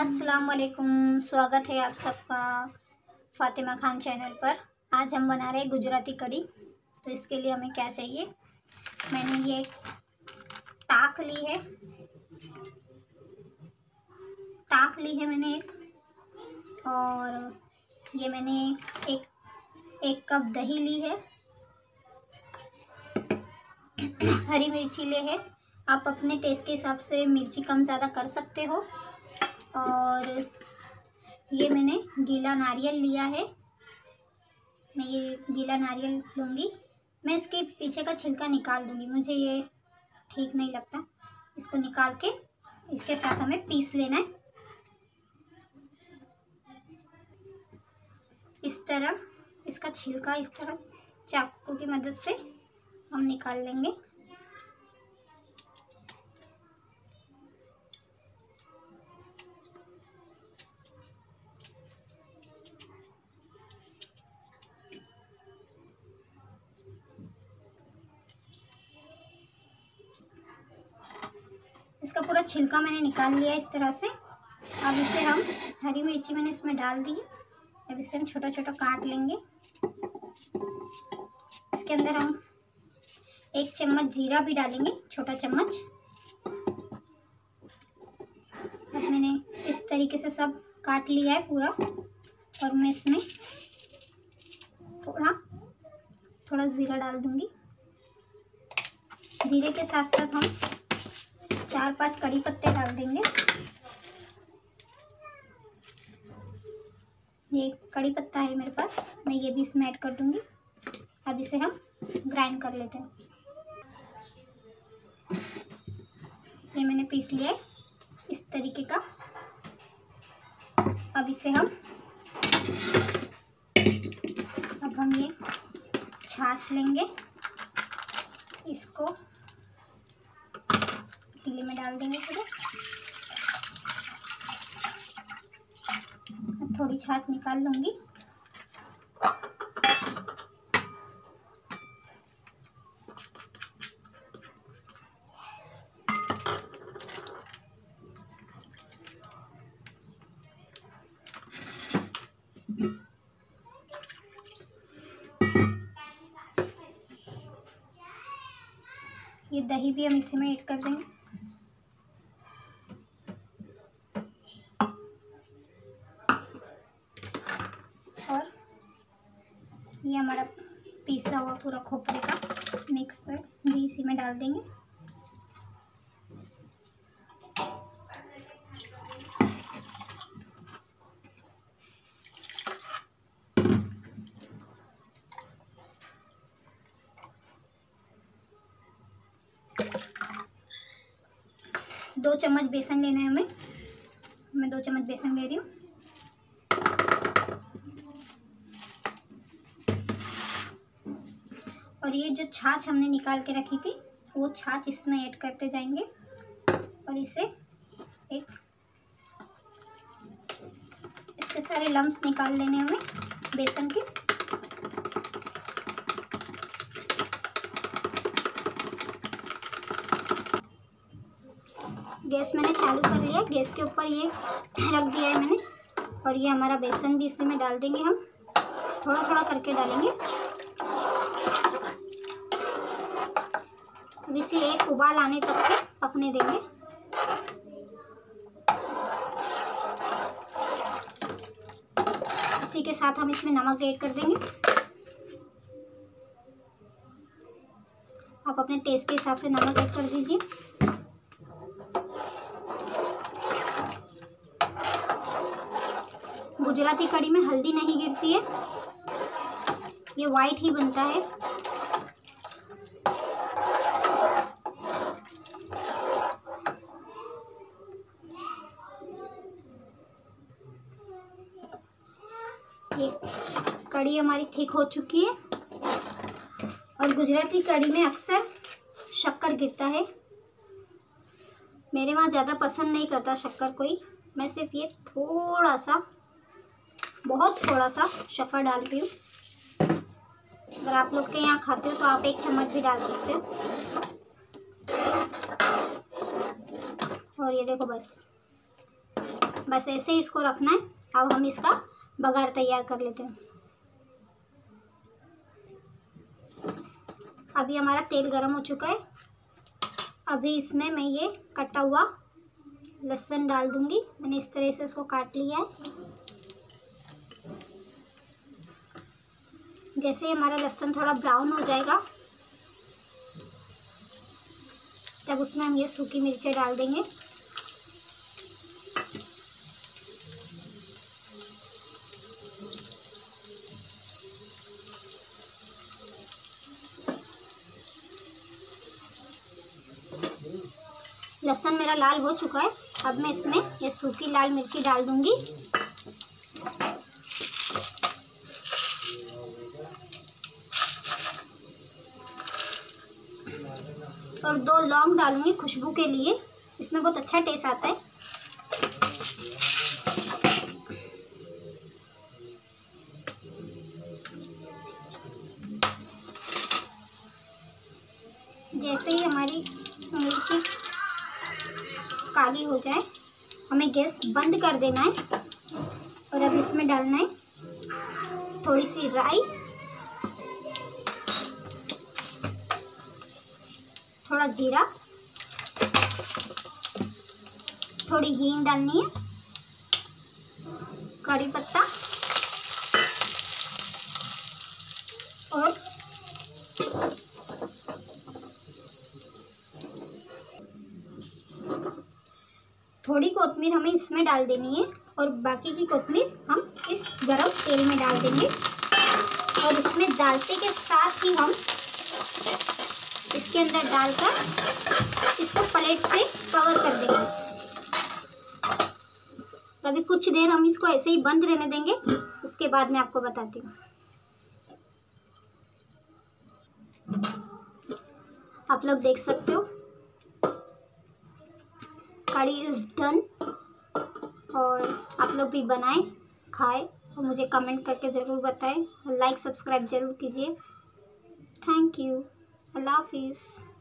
अस्सलाम वालेकुम, स्वागत है आप सबका फातिमा खान चैनल पर। आज हम बना रहे हैं गुजराती कढ़ी। तो इसके लिए हमें क्या चाहिए, मैंने ये एक ताक ली है मैंने एक, और ये मैंने एक कप दही ली है। हरी मिर्ची ले है, आप अपने टेस्ट के हिसाब से मिर्ची कम ज़्यादा कर सकते हो। और ये मैंने गीला नारियल लिया है, मैं ये गीला नारियल लूँगी। मैं इसके पीछे का छिलका निकाल दूँगी, मुझे ये ठीक नहीं लगता। इसको निकाल के इसके साथ हमें पीस लेना है। इस तरह इसका छिलका इस तरह चाकू की मदद से हम निकाल लेंगे। इसका पूरा छिलका मैंने निकाल लिया इस तरह से। अब इसे हम, हरी मिर्ची मैंने इसमें डाल दी है, अब इसे हम छोटा छोटा काट लेंगे। इसके अंदर हम एक चम्मच जीरा भी डालेंगे, छोटा चम्मच। अब मैंने इस तरीके से सब काट लिया है पूरा, और मैं इसमें थोड़ा जीरा डाल दूंगी। जीरे के साथ साथ हम 4-5 कड़ी पत्ते डाल देंगे। ये कड़ी पत्ता है मेरे पास, मैं ये भी इसमें ऐड कर दूंगी। अब इसे हम ग्राइंड कर लेते हैं। ये मैंने पीस लिया है इस तरीके का। अब हम ये छाछ लेंगे, इसको चीनी में डाल देंगे थोड़ा। थोड़ी छाछ निकाल लूँगी। ये दही भी हम इसी में ऐड कर देंगे। और ये हमारा पिसा हुआ पूरा खोपरे का मिक्स भी इसी में डाल देंगे। दो चम्मच बेसन लेना है हमें, मैं 2 चम्मच बेसन ले रही हूँ। और ये जो छाछ हमने निकाल के रखी थी, वो छाछ इसमें ऐड करते जाएंगे। और इसे इसके सारे लम्स निकाल लेने हमें बेसन के। गैस मैंने चालू कर लिया, गैस के ऊपर ये रख दिया है मैंने। और ये हमारा बेसन भी इसी में डाल देंगे, हम थोड़ा थोड़ा करके डालेंगे। अब इसे एक उबाल आने तक के पकने देंगे। इसी के साथ हम इसमें नमक ऐड कर देंगे। आप अपने टेस्ट के हिसाब से नमक ऐड कर दीजिए। गुजराती कढ़ी में हल्दी नहीं गिरती है, ये वाइट ही बनता है। ये कढ़ी हमारी ठीक हो चुकी है। और गुजराती कढ़ी में अक्सर शक्कर गिरता है, मेरे वहाँ ज़्यादा पसंद नहीं करता शक्कर कोई। मैं सिर्फ ये थोड़ा सा, बहुत थोड़ा सा शक्कर डाल रही हूँ। अगर आप लोग के यहाँ खाते हो तो आप 1 चम्मच भी डाल सकते हो। और ये देखो, बस बस ऐसे ही इसको रखना है। अब हम इसका बघार तैयार कर लेते हैं। अभी हमारा तेल गर्म हो चुका है। अभी इसमें मैं ये कटा हुआ लहसुन डाल दूंगी। मैंने इस तरह से उसको काट लिया है। जैसे हमारा लहसुन थोड़ा ब्राउन हो जाएगा तब उसमें हम ये सूखी मिर्चें डाल देंगे। लहसुन मेरा लाल हो चुका है। अब मैं इसमें ये सूखी लाल मिर्ची डाल दूंगी। और दो लौंग डालूंगी खुशबू के लिए, इसमें बहुत अच्छा टेस्ट आता है। जैसे ही हमारी मिर्ची काली हो जाए हमें गैस बंद कर देना है। और अब इसमें डालना है थोड़ी सी राई, थोड़ा जीरा, थोड़ी हींग डालनी है, करी पत्ता और थोड़ी कोतमीर हमें इसमें डाल देनी है। और बाकी की कोतमीर हम इस गरम तेल में डाल देंगे। और इसमें डालते के साथ ही हम इसके अंदर डालकर इसको प्लेट से कवर कर देंगे। अभी कुछ देर हम इसको ऐसे ही बंद रहने देंगे, उसके बाद मैं आपको बताती हूँ। आप लोग देख सकते हो कढ़ी इज़ डन। और आप लोग भी बनाएं, खाएं और मुझे कमेंट करके ज़रूर बताएं। लाइक सब्सक्राइब ज़रूर कीजिए। Thank you. अल्लाह हाफिज़।